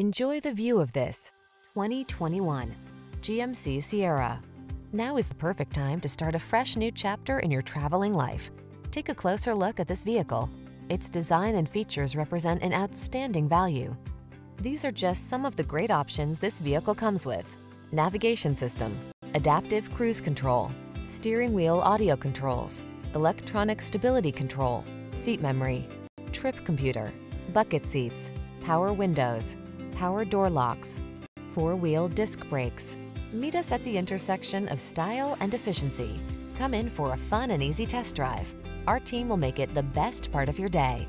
Enjoy the view of this 2021 GMC Sierra. Now is the perfect time to start a fresh new chapter in your traveling life. Take a closer look at this vehicle. Its design and features represent an outstanding value. These are just some of the great options this vehicle comes with: navigation system, adaptive cruise control, steering wheel audio controls, electronic stability control, seat memory, trip computer, bucket seats, power windows, power door locks, four-wheel disc brakes. Meet us at the intersection of style and efficiency. Come in for a fun and easy test drive. Our team will make it the best part of your day.